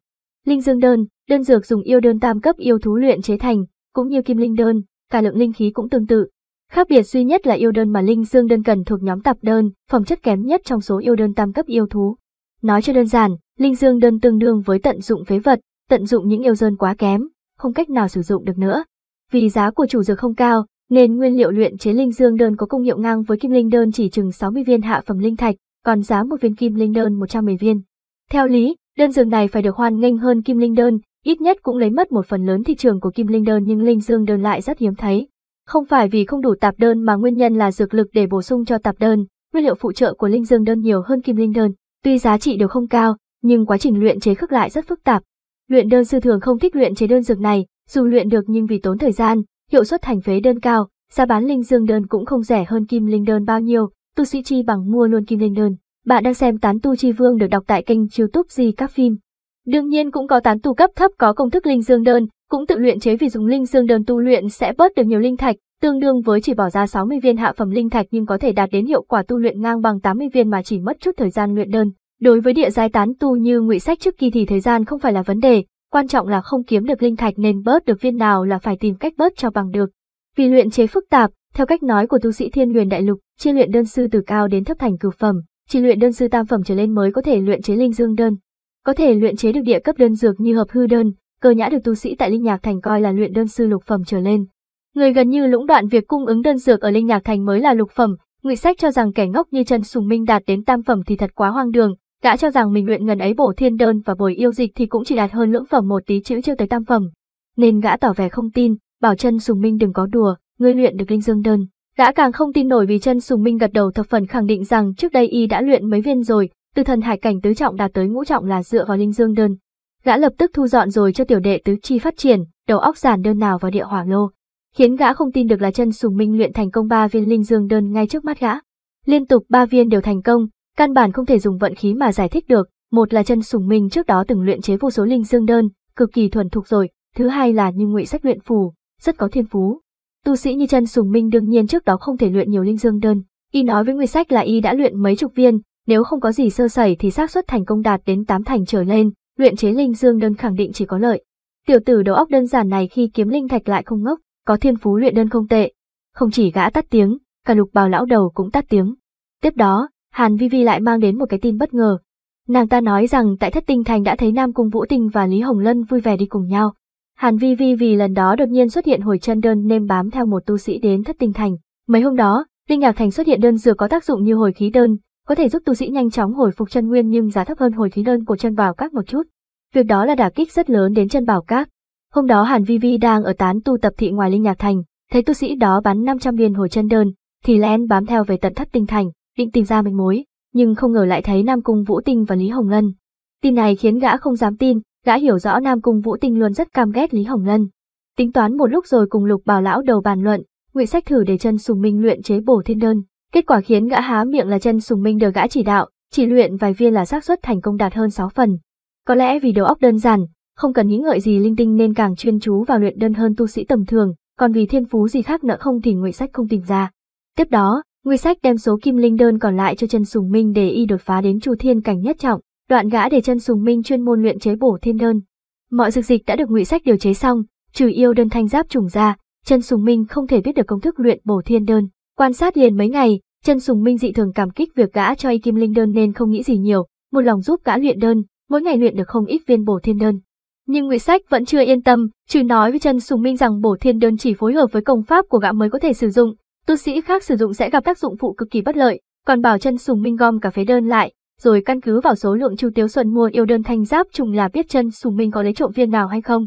Linh Dương Đơn, đơn dược dùng yêu đơn tam cấp yêu thú luyện chế thành, cũng như Kim Linh Đơn, cả lượng linh khí cũng tương tự. Khác biệt duy nhất là yêu đơn mà Linh Dương Đơn cần thuộc nhóm tạp đơn, phẩm chất kém nhất trong số yêu đơn tam cấp yêu thú. Nói cho đơn giản, Linh Dương Đơn tương đương với tận dụng phế vật, tận dụng những yêu đơn quá kém, không cách nào sử dụng được nữa. Vì giá của chủ dược không cao, nên nguyên liệu luyện chế Linh Dương Đơn có công hiệu ngang với Kim Linh Đơn chỉ chừng 60 viên hạ phẩm linh thạch, còn giá một viên Kim Linh Đơn 110 viên. Theo lý, đơn dược này phải được hoan nghênh hơn Kim Linh Đơn, ít nhất cũng lấy mất một phần lớn thị trường của Kim Linh Đơn, nhưng Linh Dương Đơn lại rất hiếm thấy. Không phải vì không đủ tạp đơn mà nguyên nhân là dược lực để bổ sung cho tạp đơn, nguyên liệu phụ trợ của Linh Dương Đơn nhiều hơn Kim Linh Đơn, tuy giá trị đều không cao, nhưng quá trình luyện chế khắc lại rất phức tạp. Luyện đơn sư thường không thích luyện chế đơn dược này, dù luyện được nhưng vì tốn thời gian, hiệu suất thành phế đơn cao, giá bán Linh Dương Đơn cũng không rẻ hơn Kim Linh Đơn bao nhiêu, tu sĩ chi bằng mua luôn Kim Linh Đơn. Bạn đang xem Tán Tu Chi Vương được đọc tại kênh YouTube Recap Phim. Đương nhiên cũng có tán tu cấp thấp có công thức Linh Dương Đơn, cũng tự luyện chế vì dùng Linh Dương Đơn tu luyện sẽ bớt được nhiều linh thạch, tương đương với chỉ bỏ ra 60 viên hạ phẩm linh thạch nhưng có thể đạt đến hiệu quả tu luyện ngang bằng 80 viên mà chỉ mất chút thời gian luyện đơn. Đối với địa giai tán tu như Ngụy Sách trước kỳ thì thời gian không phải là vấn đề, quan trọng là không kiếm được linh thạch nên bớt được viên nào là phải tìm cách bớt cho bằng được. Vì luyện chế phức tạp, theo cách nói của tu sĩ Thiên Huyền Đại Lục, chia luyện đơn sư từ cao đến thấp thành cửu phẩm, chỉ luyện đơn sư tam phẩm trở lên mới có thể luyện chế Linh Dương Đơn. Có thể luyện chế được địa cấp đơn dược như Hợp Hư Đơn, Cơ Nhã được tu sĩ tại Linh Nhạc Thành coi là luyện đơn sư lục phẩm trở lên. Người gần như lũng đoạn việc cung ứng đơn dược ở Linh Nhạc Thành mới là lục phẩm. Ngụy Sách cho rằng kẻ ngốc như Chân Sùng Minh đạt đến tam phẩm thì thật quá hoang đường, gã cho rằng mình luyện ngần ấy Bổ Thiên Đơn và Bồi Yêu Dịch thì cũng chỉ đạt hơn lưỡng phẩm một tí chữ chưa tới tam phẩm, nên gã tỏ vẻ không tin, bảo Chân Sùng Minh đừng có đùa, ngươi luyện được Linh Dương Đơn. Gã càng không tin nổi vì Chân Sùng Minh gật đầu thập phần khẳng định rằng trước đây y đã luyện mấy viên rồi, từ thần hải cảnh tứ trọng đạt tới ngũ trọng là dựa vào Linh Dương Đơn. Gã lập tức thu dọn rồi cho tiểu đệ tứ chi phát triển, đầu óc giản đơn nào vào địa hỏa lô. Khiến gã không tin được là Chân Sùng Minh luyện thành công 3 viên Linh Dương Đơn ngay trước mắt gã. Liên tục 3 viên đều thành công, căn bản không thể dùng vận khí mà giải thích được. Một là Chân Sùng Minh trước đó từng luyện chế vô số Linh Dương Đơn, cực kỳ thuần thục rồi, thứ hai là như Ngụy Sách luyện phù, rất có thiên phú. Tu sĩ như Chân Sùng Minh đương nhiên trước đó không thể luyện nhiều Linh Dương Đơn, y nói với Ngụy Sách là y đã luyện mấy chục viên, nếu không có gì sơ sẩy thì xác suất thành công đạt đến 8 thành trở lên, luyện chế Linh Dương Đơn khẳng định chỉ có lợi. Tiểu tử đầu óc đơn giản này khi kiếm linh thạch lại không ngốc, có thiên phú luyện đơn không tệ. Không chỉ gã tắt tiếng, cả Lục Bào lão đầu cũng tắt tiếng. Tiếp đó, Hàn Vi Vi lại mang đến một cái tin bất ngờ. Nàng ta nói rằng tại Thất Tinh Thành đã thấy Nam Cung Vũ Tinh và Lý Hồng Lân vui vẻ đi cùng nhau. Hàn Vi Vi vì lần đó đột nhiên xuất hiện Hồi Chân Đơn nên bám theo một tu sĩ đến Thất Tinh Thành. Mấy hôm đó, Linh Nhạc Thành xuất hiện đơn dược có tác dụng như Hồi Khí Đơn, có thể giúp tu sĩ nhanh chóng hồi phục chân nguyên nhưng giá thấp hơn Hồi Khí Đơn của Chân Bảo Các một chút. Việc đó là đả kích rất lớn đến Chân Bảo Các. Hôm đó Hàn Vi Vi đang ở tán tu tập thị ngoài Linh Nhạc Thành, thấy tu sĩ đó bán 500 viên Hồi Chân Đơn, thì lén bám theo về tận Thất Tinh Thành, định tìm ra manh mối, nhưng không ngờ lại thấy Nam Cung Vũ Tinh và Lý Hồng Lân. Tin này khiến gã không dám tin, gã hiểu rõ Nam Cung Vũ Tinh luôn rất căm ghét Lý Hồng Lân. Tính toán một lúc rồi cùng Lục Bào lão đầu bàn luận, Ngụy Sách thử để Chân Sùng Minh luyện chế Bổ Thiên Đơn, kết quả khiến gã há miệng là Chân Sùng Minh được gã chỉ đạo, chỉ luyện vài viên là xác suất thành công đạt hơn 6 phần. Có lẽ vì đầu óc đơn giản, không cần nghĩ ngợi gì linh tinh nên càng chuyên chú vào luyện đơn hơn tu sĩ tầm thường, còn vì thiên phú gì khác nữa không thì Ngụy Sách không tìm ra. Tiếp đó, Ngụy Sách đem số Kim Linh Đơn còn lại cho Chân Sùng Minh để y đột phá đến Chu Thiên cảnh nhất trọng, đoạn gã để Chân Sùng Minh chuyên môn luyện chế Bổ Thiên Đơn. Mọi dược dịch đã được Ngụy Sách điều chế xong, trừ yêu đơn thanh giáp trùng ra, Chân Sùng Minh không thể biết được công thức luyện Bổ Thiên Đơn. Quan sát liền mấy ngày, Chân Sùng Minh dị thường cảm kích việc gã cho y Kim Linh Đơn nên không nghĩ gì nhiều, một lòng giúp gã luyện đơn. Mỗi ngày luyện được không ít viên Bổ Thiên Đơn. Nhưng Ngụy Sách vẫn chưa yên tâm, trừ nói với Chân Sùng Minh rằng Bổ Thiên Đơn chỉ phối hợp với công pháp của gã mới có thể sử dụng, tu sĩ khác sử dụng sẽ gặp tác dụng phụ cực kỳ bất lợi, còn bảo Chân Sùng Minh gom cả phế đơn lại, rồi căn cứ vào số lượng Chu Tiếu Xuân mua yêu đơn thanh giáp trùng là biết Chân Sùng Minh có lấy trộm viên nào hay không.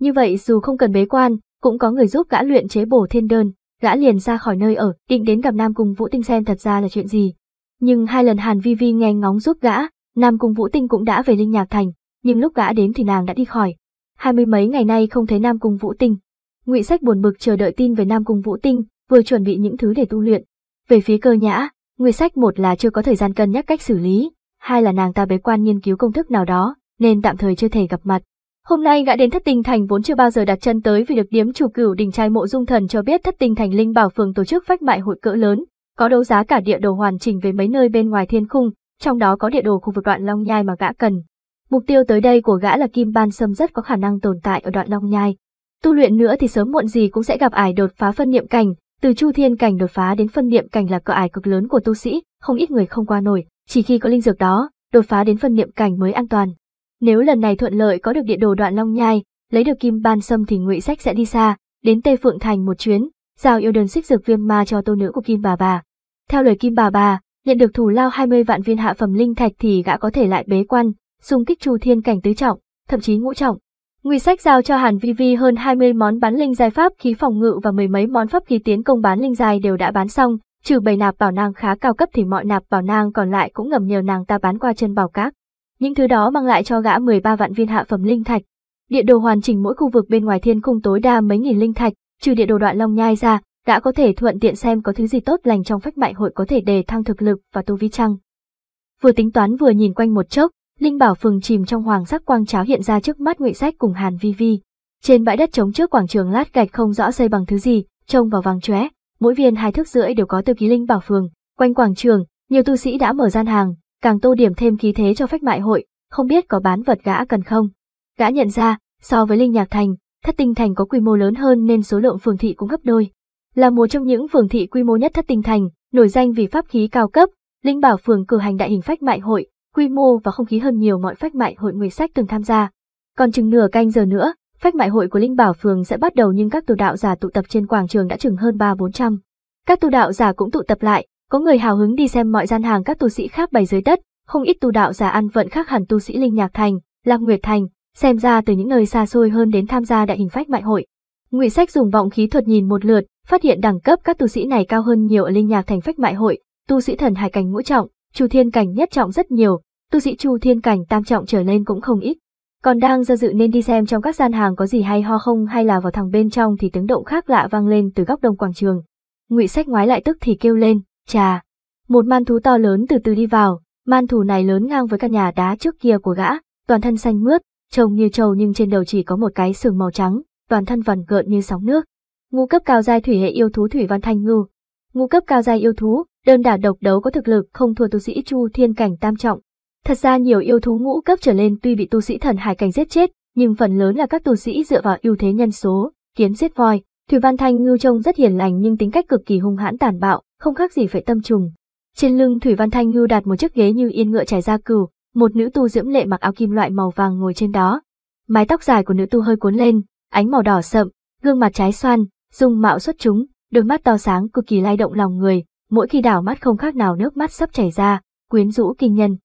Như vậy dù không cần bế quan, cũng có người giúp gã luyện chế Bổ Thiên Đơn. Gã liền ra khỏi nơi ở, định đến gặp Nam Cung Vũ Tinh xem thật ra là chuyện gì. Nhưng 2 lần Hàn Vi Vi nghe ngóng giúp gã, Nam Cung Vũ Tinh cũng đã về Linh Nhạc Thành, nhưng lúc gã đến thì nàng đã đi khỏi. 20 mấy ngày nay không thấy Nam Cung Vũ Tinh. Ngụy Sách buồn bực chờ đợi tin về Nam Cung Vũ Tinh, vừa chuẩn bị những thứ để tu luyện. Về phía Cơ Nhã, Ngụy Sách một là chưa có thời gian cân nhắc cách xử lý, hai là nàng ta bế quan nghiên cứu công thức nào đó, nên tạm thời chưa thể gặp mặt. Hôm nay gã đến Thất Tinh Thành vốn chưa bao giờ đặt chân tới vì được điếm chủ Cửu Đình trai Mộ Dung Thần cho biết Thất Tinh Thành Linh Bảo Phường tổ chức phách mại hội cỡ lớn, có đấu giá cả địa đồ hoàn chỉnh về mấy nơi bên ngoài thiên khung, trong đó có địa đồ khu vực Đoạn Long Nhai mà gã cần. Mục tiêu tới đây của gã là Kim Ban Sâm rất có khả năng tồn tại ở Đoạn Long Nhai. Tu luyện nữa thì sớm muộn gì cũng sẽ gặp ải đột phá phân niệm cảnh, từ Chu Thiên cảnh đột phá đến phân niệm cảnh là cửa ải cực lớn của tu sĩ, không ít người không qua nổi, chỉ khi có linh dược đó, đột phá đến phân niệm cảnh mới an toàn. Nếu lần này thuận lợi có được địa đồ Đoạn Long Nhai, lấy được Kim Ban Sâm thì Ngụy Sách sẽ đi xa, đến Tây Phượng Thành một chuyến, giao yêu đơn xích dược viêm ma cho tô nữ của Kim Bà Bà. Theo lời Kim Bà Bà, nhận được thù lao 20 vạn viên hạ phẩm linh thạch thì gã có thể lại bế quan, xung kích Chu Thiên cảnh tứ trọng, thậm chí ngũ trọng. Ngụy Sách giao cho Hàn Vi Vi hơn 20 món bán linh giai pháp khí phòng ngự và 10 mấy món pháp khí tiến công bán linh giai đều đã bán xong, trừ 7 nạp bảo nang khá cao cấp thì mọi nạp bảo nang còn lại cũng ngầm nhờ nàng ta bán qua Chân Bảo Các. Những thứ đó mang lại cho gã 13 vạn viên hạ phẩm linh thạch. Địa đồ hoàn chỉnh mỗi khu vực bên ngoài thiên khung tối đa mấy nghìn linh thạch, trừ địa đồ Đoạn Long Nhai ra, gã có thể thuận tiện xem có thứ gì tốt lành trong phách mại hội có thể đề thăng thực lực và tu vi chăng. Vừa tính toán vừa nhìn quanh một chốc, Linh Bảo Phường chìm trong hoàng sắc quang cháo hiện ra trước mắt Ngụy Sách cùng Hàn Vi Vi. Trên bãi đất trống trước quảng trường lát gạch không rõ xây bằng thứ gì, trông vào vàng chóe, mỗi viên 2 thước rưỡi đều có tiêu ký Linh Bảo Phường. Quanh quảng trường, nhiều tu sĩ đã mở gian hàng, càng tô điểm thêm khí thế cho phách mại hội, không biết có bán vật gã cần không. Gã nhận ra, so với Linh Nhạc Thành, Thất Tinh Thành có quy mô lớn hơn nên số lượng phường thị cũng gấp đôi. Là một trong những phường thị quy mô nhất Thất Tinh Thành, nổi danh vì pháp khí cao cấp, Linh Bảo Phường cử hành đại hình phách mại hội, quy mô và không khí hơn nhiều mọi phách mại hội Ngụy Sách từng tham gia. Còn chừng nửa canh giờ nữa, phách mại hội của Linh Bảo Phường sẽ bắt đầu, nhưng các tu đạo giả tụ tập trên quảng trường đã chừng hơn 300-400. Các tu đạo giả cũng tụ tập lại, có người hào hứng đi xem mọi gian hàng các tu sĩ khác bày dưới đất, không ít tu đạo giả ăn vận khác hẳn tu sĩ Linh Nhạc Thành, Lạc Nguyệt Thành, xem ra từ những nơi xa xôi hơn đến tham gia đại hình phách mại hội. Ngụy Sách dùng vọng khí thuật nhìn một lượt, phát hiện đẳng cấp các tu sĩ này cao hơn nhiều ở Linh Nhạc Thành phách mại hội, tu sĩ thần hải cảnh ngũ trọng, chu thiên cảnh nhất trọng rất nhiều, tu sĩ chu thiên cảnh tam trọng trở lên cũng không ít. Còn đang do dự nên đi xem trong các gian hàng có gì hay ho không hay là vào thẳng bên trong thì tiếng động khác lạ vang lên từ góc đông quảng trường. Ngụy Sách ngoái lại tức thì kêu lên, chà! Một man thú to lớn từ từ đi vào, man thú này lớn ngang với căn nhà đá trước kia của gã, toàn thân xanh mướt, trông như trâu nhưng trên đầu chỉ có một cái sừng màu trắng, toàn thân vằn gợn như sóng nước. Ngũ cấp cao giai thủy hệ yêu thú Thủy Văn Thanh Ngưu. Ngũ cấp cao giai yêu thú, đơn đả độc đấu có thực lực không thua tu sĩ chu thiên cảnh tam trọng. Thật ra nhiều yêu thú ngũ cấp trở lên tuy bị tu sĩ thần hải cảnh giết chết, nhưng phần lớn là các tu sĩ dựa vào ưu thế nhân số, kiến giết voi. Thủy Văn Thanh Ngưu trông rất hiền lành nhưng tính cách cực kỳ hung hãn tàn bạo, không khác gì Vệ Tâm Trùng. Trên lưng Thủy Văn Thanh Ngưu đặt một chiếc ghế như yên ngựa trải da cừu, một nữ tu diễm lệ mặc áo kim loại màu vàng ngồi trên đó. Mái tóc dài của nữ tu hơi cuốn lên, ánh màu đỏ sậm, gương mặt trái xoan, dung mạo xuất chúng, đôi mắt to sáng cực kỳ lay động lòng người, mỗi khi đảo mắt không khác nào nước mắt sắp chảy ra, quyến rũ kinh nhân.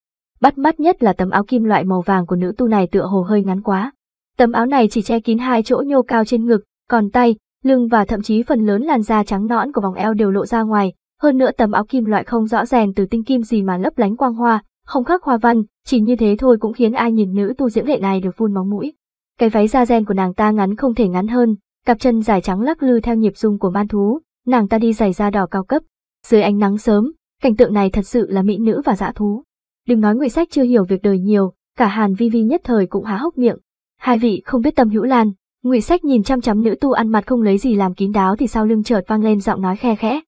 Bắt mắt nhất là tấm áo kim loại màu vàng của nữ tu này tựa hồ hơi ngắn quá. Tấm áo này chỉ che kín 2 chỗ nhô cao trên ngực, còn tay, lưng và thậm chí phần lớn làn da trắng nõn của vòng eo đều lộ ra ngoài. Hơn nữa tấm áo kim loại không rõ ràng từ tinh kim gì mà lấp lánh quang hoa, không khác hoa văn, chỉ như thế thôi cũng khiến ai nhìn nữ tu diễm lệ này được phun máu mũi. Cái váy da ren của nàng ta ngắn không thể ngắn hơn, cặp chân dài trắng lắc lư theo nhịp rung của man thú, nàng ta đi giày da đỏ cao cấp. Dưới ánh nắng sớm, cảnh tượng này thật sự là mỹ nữ và dã thú. Đừng nói Ngụy Sách chưa hiểu việc đời nhiều, cả Hàn Vi Vi nhất thời cũng há hốc miệng. Hai vị không biết Tâm Hữu Lan. Ngụy Sách nhìn chăm chăm nữ tu ăn mặt không lấy gì làm kín đáo thì sau lưng chợt vang lên giọng nói khe khẽ.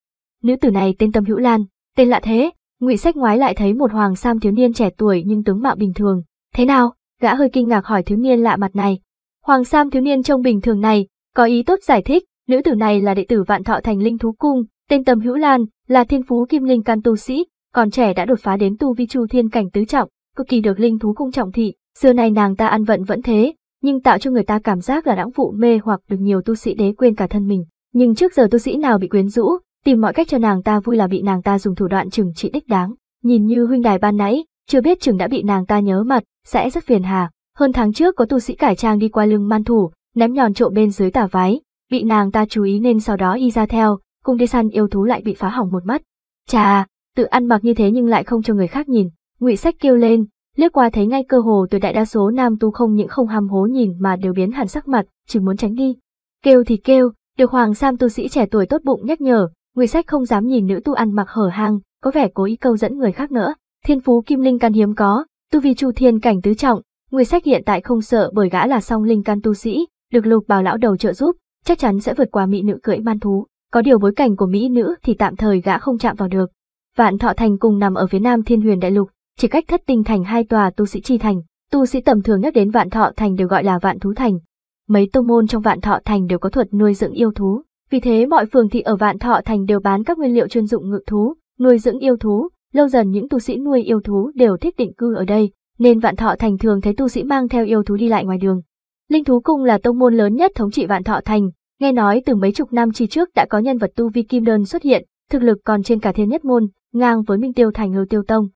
Nữ tử này tên Tâm Hữu Lan, tên lạ thế. Ngụy Sách ngoái lại thấy một hoàng sam thiếu niên trẻ tuổi nhưng tướng mạo bình thường. Thế nào? Gã hơi kinh ngạc hỏi thiếu niên lạ mặt này. Hoàng sam thiếu niên trông bình thường này có ý tốt giải thích, nữ tử này là đệ tử Vạn Thọ Thành Linh Thú Cung, tên Tâm Hữu Lan, là thiên phú kim linh căn tu sĩ, còn trẻ đã đột phá đến tu vi chu thiên cảnh tứ trọng, cực kỳ được Linh Thú Cung trọng thị. Xưa nay nàng ta ăn vận vẫn thế, nhưng tạo cho người ta cảm giác là đãng vụ mê hoặc được nhiều tu sĩ đế quên cả thân mình. Nhưng trước giờ tu sĩ nào bị quyến rũ, tìm mọi cách cho nàng ta vui là bị nàng ta dùng thủ đoạn trừng trị đích đáng. Nhìn như huynh đài ban nãy, chưa biết chừng đã bị nàng ta nhớ mặt, sẽ rất phiền hà. Hơn tháng trước có tu sĩ cải trang đi qua lưng man thủ, ném nhòn trộm bên dưới tà váy, bị nàng ta chú ý nên sau đó y ra theo, cùng đi săn yêu thú lại bị phá hỏng một mắt. Chà, tự ăn mặc như thế nhưng lại không cho người khác nhìn, Ngụy Sách kêu lên, liếc qua thấy ngay cơ hồ tuyệt đại đa số nam tu không những không ham hố nhìn mà đều biến hẳn sắc mặt, chỉ muốn tránh đi. Kêu thì kêu, được hoàng sam tu sĩ trẻ tuổi tốt bụng nhắc nhở, Ngụy Sách không dám nhìn nữ tu ăn mặc hở hang, có vẻ cố ý câu dẫn người khác nữa. Thiên phú kim linh căn hiếm có, tu vi chu thiên cảnh tứ trọng, Ngụy Sách hiện tại không sợ bởi gã là song linh căn tu sĩ, được Lục Bảo lão đầu trợ giúp, chắc chắn sẽ vượt qua mỹ nữ cưỡi man thú, có điều bối cảnh của mỹ nữ thì tạm thời gã không chạm vào được. Vạn Thọ Thành cùng nằm ở phía nam Thiên Huyền Đại Lục, chỉ cách Thất Tinh Thành 2 tòa tu sĩ chi thành, tu sĩ tầm thường nhắc đến Vạn Thọ Thành đều gọi là Vạn Thú Thành. Mấy tông môn trong Vạn Thọ Thành đều có thuật nuôi dưỡng yêu thú, vì thế mọi phường thị ở Vạn Thọ Thành đều bán các nguyên liệu chuyên dụng ngự thú, nuôi dưỡng yêu thú, lâu dần những tu sĩ nuôi yêu thú đều thích định cư ở đây, nên Vạn Thọ Thành thường thấy tu sĩ mang theo yêu thú đi lại ngoài đường. Linh Thú Cung là tông môn lớn nhất thống trị Vạn Thọ Thành, nghe nói từ mấy chục năm chi trước đã có nhân vật tu vi kim đơn xuất hiện, thực lực còn trên cả Thiên Nhất Môn, ngang với Minh Tiêu Thành, Ngưu Tiêu Tông.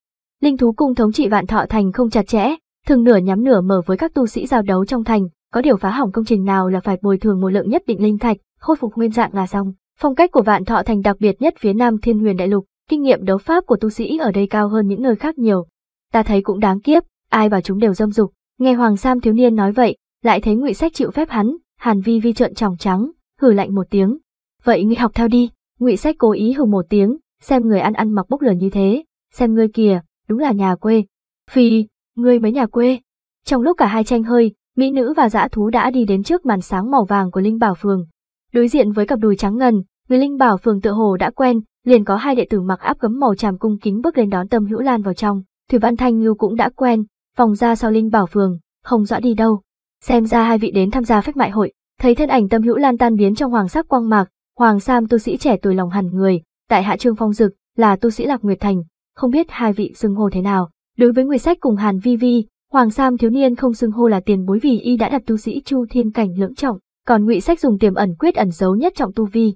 Linh Thú Cung thống trị Vạn Thọ Thành không chặt chẽ, thường nửa nhắm nửa mở với các tu sĩ giao đấu trong thành, có điều phá hỏng công trình nào là phải bồi thường một lượng nhất định linh thạch, khôi phục nguyên dạng là xong. Phong cách của Vạn Thọ Thành đặc biệt nhất phía nam Thiên Huyền Đại Lục, kinh nghiệm đấu pháp của tu sĩ ở đây cao hơn những nơi khác nhiều. Ta thấy cũng đáng kiếp, ai bảo chúng đều dâm dục. Nghe hoàng sam thiếu niên nói vậy, lại thấy Ngụy Sách chịu phép hắn, Hàn Vi Vi trợn tròng trắng, hừ lạnh một tiếng. Vậy ngươi học theo đi. Ngụy Sách cố ý hừ một tiếng, xem người ăn mặc bốc lửa như thế, xem ngươi kìa, đúng là nhà quê. Phi, ngươi mấy nhà quê. Trong lúc cả hai tranh hơi, mỹ nữ và dã thú đã đi đến trước màn sáng màu vàng của Linh Bảo Phường. Đối diện với cặp đùi trắng ngần, người Linh Bảo Phường tựa hồ đã quen, liền có hai đệ tử mặc áp gấm màu tràm cung kính bước lên đón Tâm Hữu Lan vào trong. Thủy Văn Thanh Ngưu cũng đã quen, vòng ra sau Linh Bảo Phường, không rõ đi đâu. Xem ra hai vị đến tham gia phách mại hội. Thấy thân ảnh Tâm Hữu Lan tan biến trong hoàng sắc quang mạc, Hoàng Sam tu sĩ trẻ tuổi lòng hẳn người, tại hạ Trương Phong Dực, là tu sĩ Lạc Nguyệt Thành, không biết hai vị xưng hô thế nào. Đối với Ngụy Sách cùng Hàn Vi Vi, Hoàng Sam thiếu niên không xưng hô là tiền bối vì y đã đặt tu sĩ Chu Thiên Cảnh lưỡng trọng, còn Ngụy Sách dùng tiềm ẩn quyết ẩn giấu nhất trọng tu vi.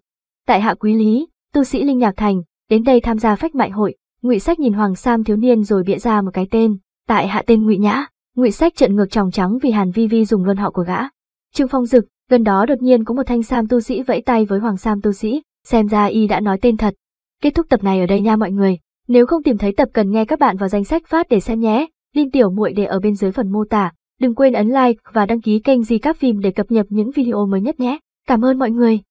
Tại hạ Quý Lý, tu sĩ Linh Nhạc Thành, đến đây tham gia phách mại hội. Ngụy Sách nhìn Hoàng Sam thiếu niên rồi bịa ra một cái tên, tại hạ tên Ngụy Nhã. Ngụy Sách trợn ngược tròng trắng vì Hàn Vi Vi dùng luôn họ của gã. Trương Phong Dực, gần đó đột nhiên có một thanh sam tu sĩ vẫy tay với Hoàng Sam tu sĩ, xem ra y đã nói tên thật. Kết thúc tập này ở đây nha mọi người, nếu không tìm thấy tập cần nghe các bạn vào danh sách phát để xem nhé. Link tiểu muội để ở bên dưới phần mô tả, đừng quên ấn like và đăng ký kênh Recap Phim để cập nhật những video mới nhất nhé. Cảm ơn mọi người.